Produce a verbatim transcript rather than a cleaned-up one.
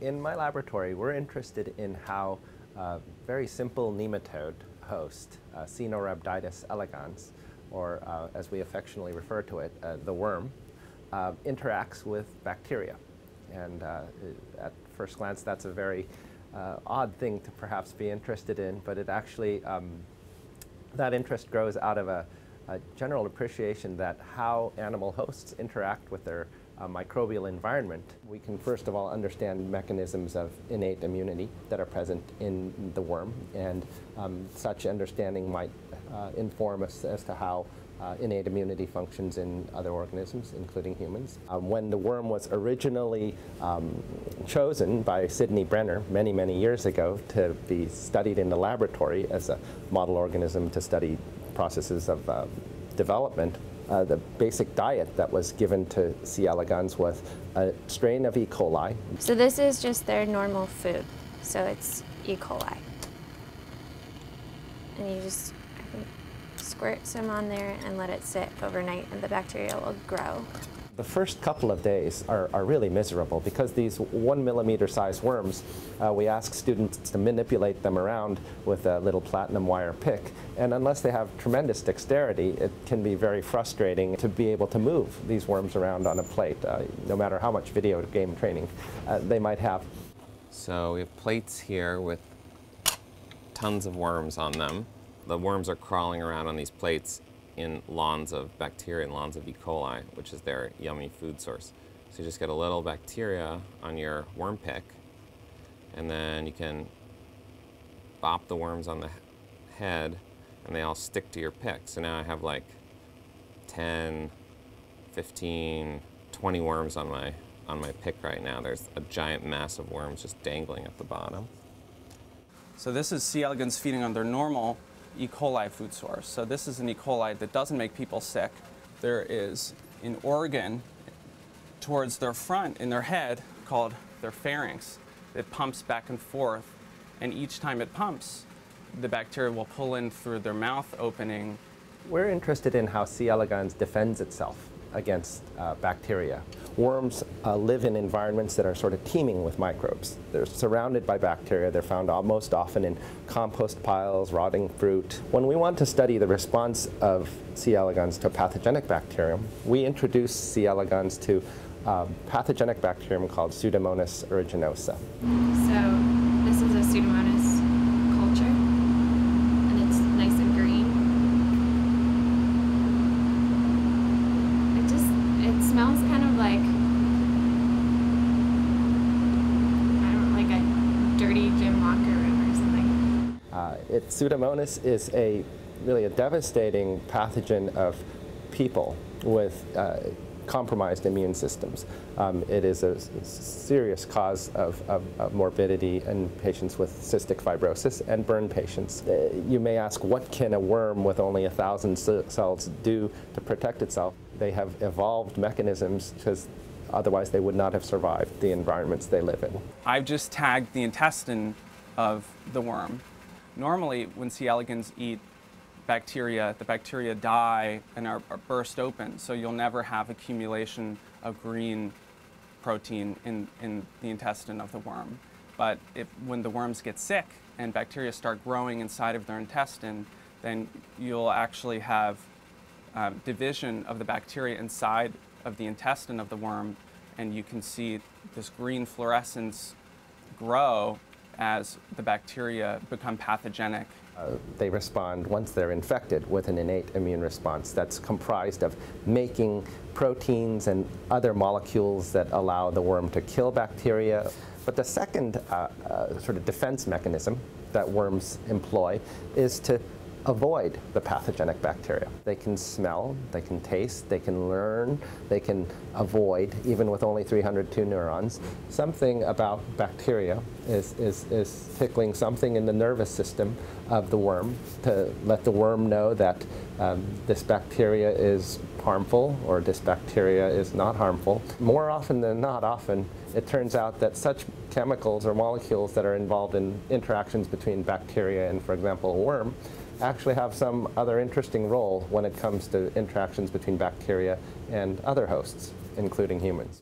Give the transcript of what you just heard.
In my laboratory, we're interested in how a very simple nematode host, uh, Caenorhabditis elegans, or uh, as we affectionately refer to it, uh, the worm, uh, interacts with bacteria. And uh, at first glance, that's a very uh, odd thing to perhaps be interested in, but it actually, um, that interest grows out of a, a general appreciation that how animal hosts interact with their uh, microbial environment. We can first of all understand mechanisms of innate immunity that are present in the worm, and um, such understanding might uh, inform us as to how Uh, innate immunity functions in other organisms, including humans. Um, when the worm was originally um, chosen by Sidney Brenner many, many years ago to be studied in the laboratory as a model organism to study processes of uh, development, uh, the basic diet that was given to C. elegans was a strain of E. coli. So this is just their normal food, so it's E. coli. And you just squirt some on there and let it sit overnight, and the bacteria will grow. The first couple of days are, are really miserable because these one millimeter size worms, uh, we ask students to manipulate them around with a little platinum wire pick, and unless they have tremendous dexterity, it can be very frustrating to be able to move these worms around on a plate, uh, no matter how much video game training uh, they might have. So we have plates here with tons of worms on them. The worms are crawling around on these plates in lawns of bacteria and lawns of E. coli, which is their yummy food source. So you just get a little bacteria on your worm pick, and then you can bop the worms on the head, and they all stick to your pick. So now I have like ten, fifteen, twenty worms on my, on my pick right now. There's a giant mass of worms just dangling at the bottom. So this is C. elegans feeding on their normal E. coli food source. So this is an E. coli that doesn't make people sick. There is an organ towards their front in their head called their pharynx that pumps back and forth, and each time it pumps, the bacteria will pull in through their mouth opening. We're interested in how C. elegans defends itself against uh, bacteria. Worms uh, live in environments that are sort of teeming with microbes. They're surrounded by bacteria. They're found most often in compost piles, rotting fruit. When we want to study the response of C. elegans to pathogenic bacterium, we introduce C. elegans to a pathogenic bacterium called Pseudomonas aeruginosa. So this is a Pseudomonas culture, and it's nice and green. It just, it smells kind of like, I don't know, like a dirty gym locker room or something. Uh, it, Pseudomonas is a really a devastating pathogen of people with uh, compromised immune systems. Um, it is a serious cause of, of, of morbidity in patients with cystic fibrosis and burn patients. Uh, you may ask, what can a worm with only a thousand cells do to protect itself? They have evolved mechanisms because otherwise they would not have survived the environments they live in. I've just tagged the intestine of the worm. Normally, when C. elegans eat bacteria, the bacteria die and are, are burst open, so you'll never have accumulation of green protein in, in the intestine of the worm. But if, when the worms get sick and bacteria start growing inside of their intestine, then you'll actually have Um, division of the bacteria inside of the intestine of the worm, and you can see this green fluorescence grow as the bacteria become pathogenic. Uh, they respond, once they're infected, with an innate immune response that's comprised of making proteins and other molecules that allow the worm to kill bacteria. But the second uh, uh, sort of defense mechanism that worms employ is to avoid the pathogenic bacteria. They can smell, they can taste, they can learn, they can avoid, even with only three hundred two neurons. Something about bacteria is, is, is tickling something in the nervous system of the worm to let the worm know that um, this bacteria is harmful or this bacteria is not harmful. More often than not often, it turns out that such chemicals or molecules that are involved in interactions between bacteria and, for example, a worm actually have some other interesting role when it comes to interactions between bacteria and other hosts, including humans.